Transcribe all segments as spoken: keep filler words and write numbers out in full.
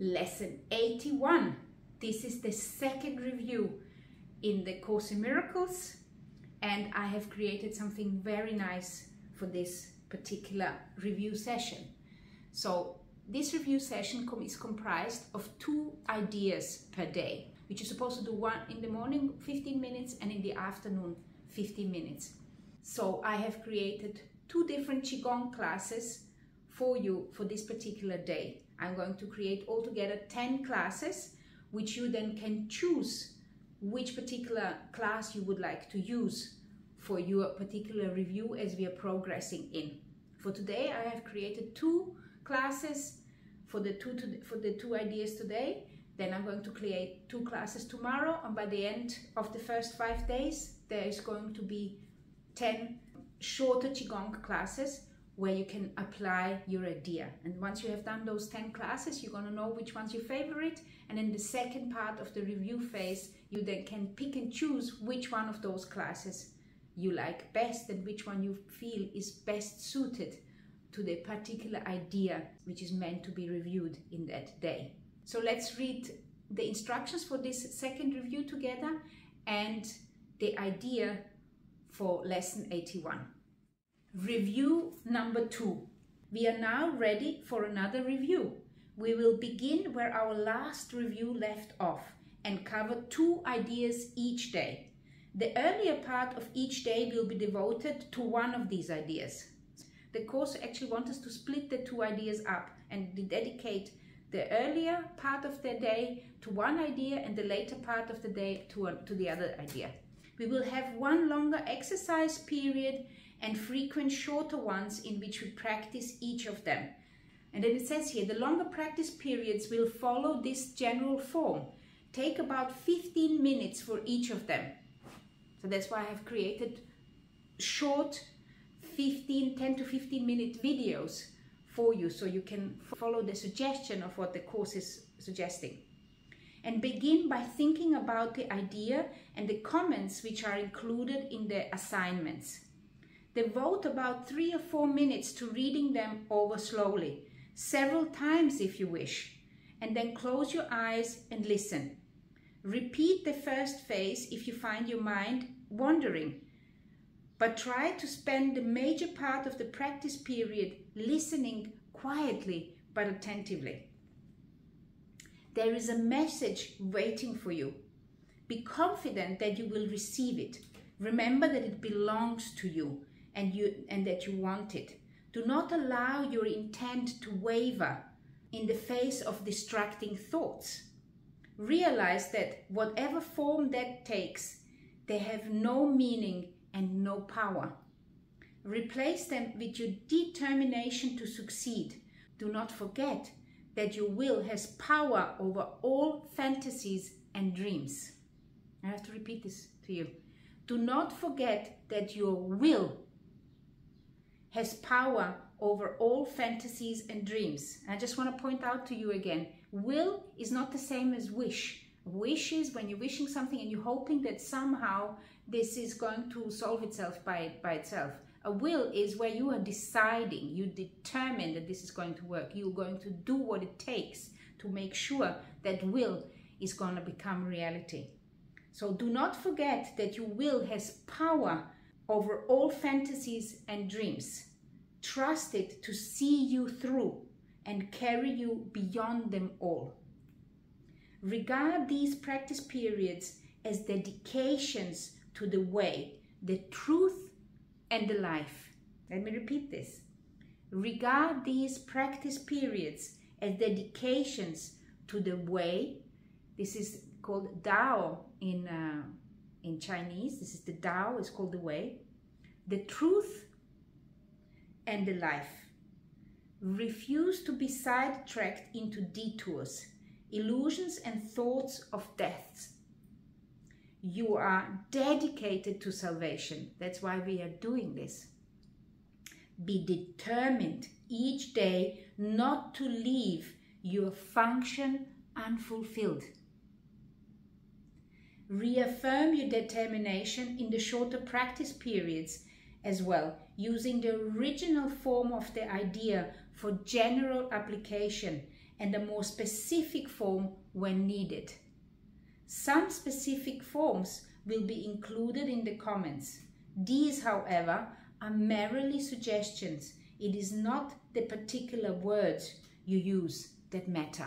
lesson eighty-one. This is the second review in the Course in Miracles, and I have created something very nice for this particular review session. So this review session is comprised of two ideas per day, which is supposed to do one in the morning fifteen minutes and in the afternoon fifteen minutes. So I have created two different Qigong classes for you for this particular day. I'm going to create altogether ten classes, which you then can choose which particular class you would like to use for your particular review as we are progressing in. For today, I have created two classes for the two to, for the two ideas today. Then I'm going to create two classes tomorrow, and by the end of the first five days there is going to be ten shorter Qigong classes where you can apply your idea. And once you have done those ten classes, you're going to know which one's your favorite, and in the second part of the review phase you then can pick and choose which one of those classes you like best and which one you feel is best suited to the particular idea which is meant to be reviewed in that day. So let's read the instructions for this second review together and the idea for lesson eighty-one. Review number two. We are now ready for another review. We will begin where our last review left off and cover two ideas each day. The earlier part of each day will be devoted to one of these ideas. The course actually wants us to split the two ideas up and dedicate the earlier part of the day to one idea and the later part of the day to, a, to the other idea. We will have one longer exercise period and frequent shorter ones in which we practice each of them. And then it says here, the longer practice periods will follow this general form. Take about fifteen minutes for each of them. So that's why I have created short fifteen, ten to fifteen minute videos for you, so you can follow the suggestion of what the course is suggesting. And begin by thinking about the idea and the comments which are included in the assignments. Devote about three or four minutes to reading them over slowly, several times if you wish, and then close your eyes and listen. Repeat the first phase if you find your mind wandering, but try to spend the major part of the practice period listening quietly but attentively. There is a message waiting for you. Be confident that you will receive it. Remember that it belongs to you and, you, and that you want it. Do not allow your intent to waver in the face of distracting thoughts. Realize that whatever form that takes, they have no meaning and no power. Replace them with your determination to succeed. Do not forget that your will has power over all fantasies and dreams. I have to repeat this to you. Do not forget that your will has power over all fantasies and dreams. And I just want to point out to you again, will is not the same as wish. Wish is when you're wishing something and you're hoping that somehow this is going to solve itself by, by itself. A will is where you are deciding, you determine that this is going to work. You're going to do what it takes to make sure that will is going to become reality. So do not forget that your will has power over all fantasies and dreams. Trust it to see you through and carry you beyond them all. Regard these practice periods as dedications to the way, the truth, and the life. Let me repeat this. Regard these practice periods as dedications to the way. This is called Dao in, uh, in Chinese. This is the Tao, it's called the way, the truth, and the life. Refuse to be sidetracked into detours, illusions and thoughts of death. You are dedicated to salvation. That's why we are doing this. Be determined each day not to leave your function unfulfilled. Reaffirm your determination in the shorter practice periods as well, using the original form of the idea for general application and a more specific form when needed. Some specific forms will be included in the comments. These, however, are merely suggestions. It is not the particular words you use that matter.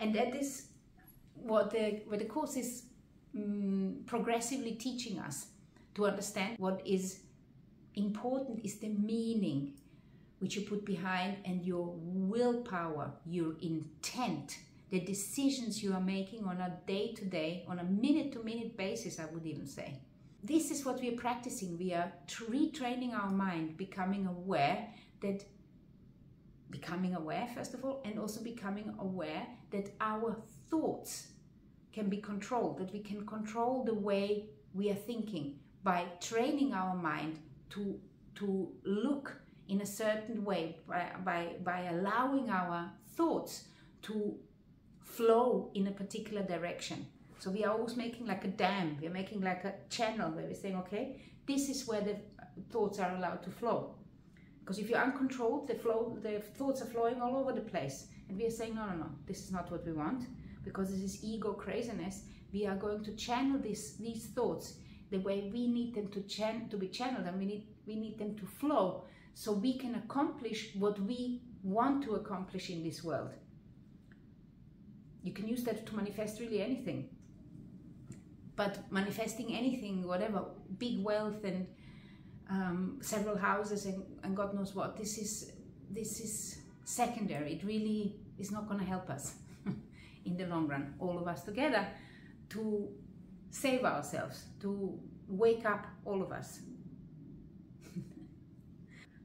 And that is what the, what the Course is um, progressively teaching us, to understand what is important is the meaning which you put behind, and your willpower, your intent, the decisions you are making on a day-to-day, on a minute-to-minute basis, I would even say. This is what we are practicing. We are retraining our mind, becoming aware that, becoming aware first of all, and also becoming aware that our thoughts can be controlled, that we can control the way we are thinking by training our mind to, to look in a certain way, by, by, by allowing our thoughts to flow in a particular direction. So we are always making like a dam, we're making like a channel where we're saying, okay, this is where the thoughts are allowed to flow. Because if you're uncontrolled, the, flow, the thoughts are flowing all over the place. And we are saying, no, no, no, this is not what we want, because this is ego craziness. We are going to channel this, these thoughts the way we need them to, chan to be channeled, and we need, we need them to flow so we can accomplish what we want to accomplish in this world. You can use that to manifest really anything. But manifesting anything, whatever, big wealth and um, several houses and, and God knows what, this is, this is secondary. It really is not going to help us in the long run, all of us together, to save ourselves, to wake up all of us.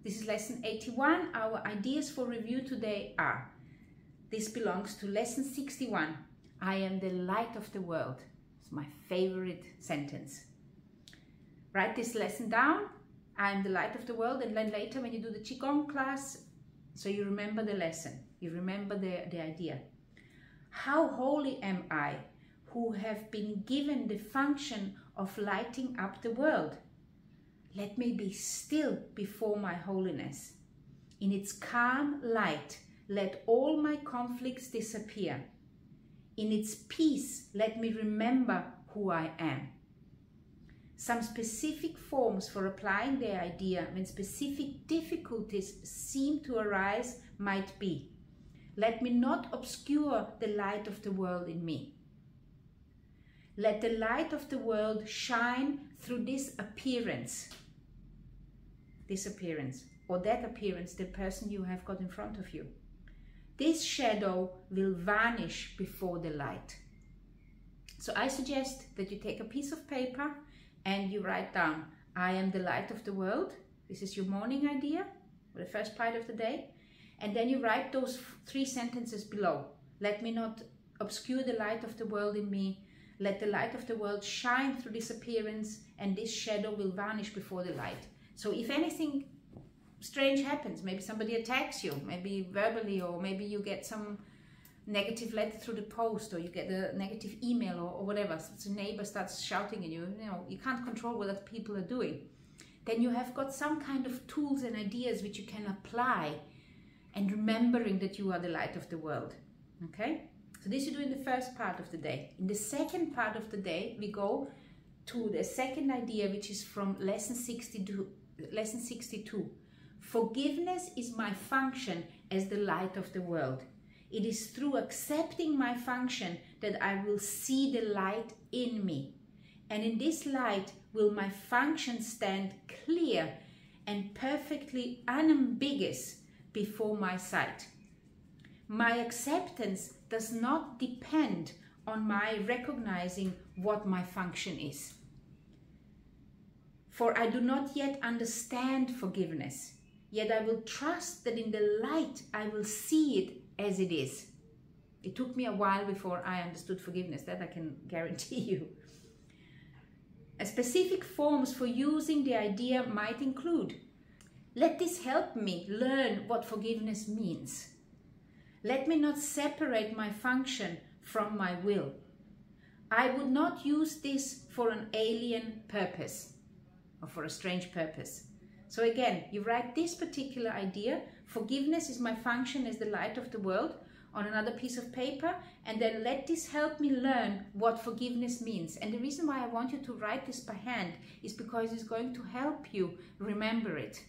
This is lesson eighty-one. Our ideas for review today are, this belongs to lesson sixty-one. I am the light of the world. It's my favorite sentence. Write this lesson down. I am the light of the world, and then later when you do the Qigong class, so you remember the lesson, you remember the, the idea. How holy am I, who have been given the function of lighting up the world? Let me be still before my holiness. In its calm light, let all my conflicts disappear. In its peace, let me remember who I am. Some specific forms for applying the idea when specific difficulties seem to arise might be: let me not obscure the light of the world in me. Let the light of the world shine through this appearance, this appearance, or that appearance, the person you have got in front of you. This shadow will vanish before the light. So I suggest that you take a piece of paper and you write down, I am the light of the world. This is your morning idea, or the first part of the day. And then you write those three sentences below. Let me not obscure the light of the world in me. Let the light of the world shine through this appearance, and this shadow will vanish before the light. So if anything strange happens, maybe somebody attacks you, maybe verbally, or maybe you get some negative letter through the post, or you get a negative email, or, or whatever, so a neighbor starts shouting at you, you know, you can't control what other people are doing, then you have got some kind of tools and ideas which you can apply, and remembering that you are the light of the world, okay? So this you do in the first part of the day. In the second part of the day, we go to the second idea, which is from lesson sixty-two. Lesson sixty-two. Forgiveness is my function as the light of the world. It is through accepting my function that I will see the light in me. And in this light will my function stand clear and perfectly unambiguous before my sight. My acceptance does not depend on my recognizing what my function is. For I do not yet understand forgiveness, yet I will trust that in the light I will see it as it is. It took me a while before I understood forgiveness, that I can guarantee you. A specific forms for using the idea might include, let this help me learn what forgiveness means. Let me not separate my function from my will. I would not use this for an alien purpose or for a strange purpose. So again, you write this particular idea Forgiveness is my function as the light of the world, on another piece of paper, and then let this help me learn what forgiveness means. And the reason why I want you to write this by hand is because it's going to help you remember it.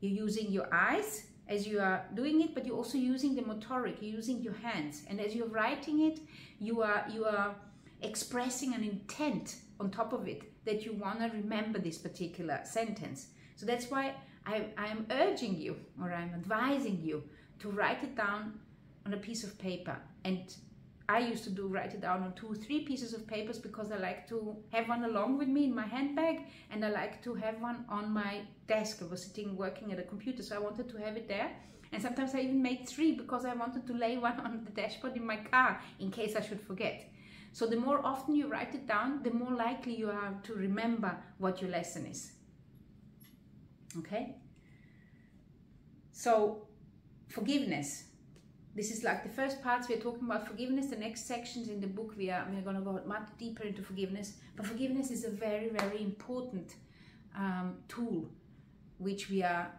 You're using your eyes as you are doing it, but you're also using the motoric, you're using your hands. And as you're writing it, you are, you are expressing an intent on top of it that you want to remember this particular sentence. So that's why I am urging you, or I'm advising you, to write it down on a piece of paper. And I used to do write it down on two or three pieces of papers, because I like to have one along with me in my handbag, and I like to have one on my desk. I was sitting working at a computer, so I wanted to have it there. And sometimes I even made three, because I wanted to lay one on the dashboard in my car in case I should forget. So the more often you write it down, the more likely you are to remember what your lesson is. Okay? So forgiveness. This is like the first parts. We're talking about forgiveness. The next sections in the book, we are we're going to go much deeper into forgiveness. But forgiveness is a very, very important um, tool, which we are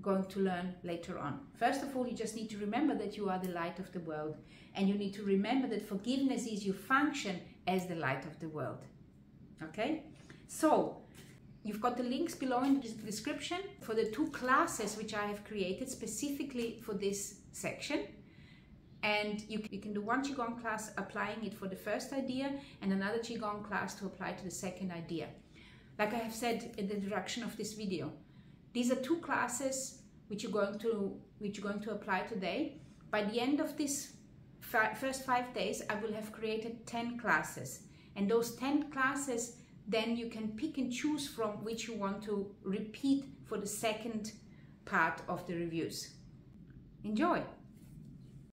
going to learn later on. First of all, you just need to remember that you are the light of the world, and you need to remember that forgiveness is your function as the light of the world. Okay? So you've got the links below in the description for the two classes which I have created specifically for this section. And you can do one Qigong class applying it for the first idea, and another Qigong class to apply to the second idea. Like I have said in the introduction of this video, these are two classes which you're going to, which you're going to apply today. By the end of this fi- first five days, I will have created ten classes. And those ten classes, then you can pick and choose from which you want to repeat for the second part of the reviews. Enjoy!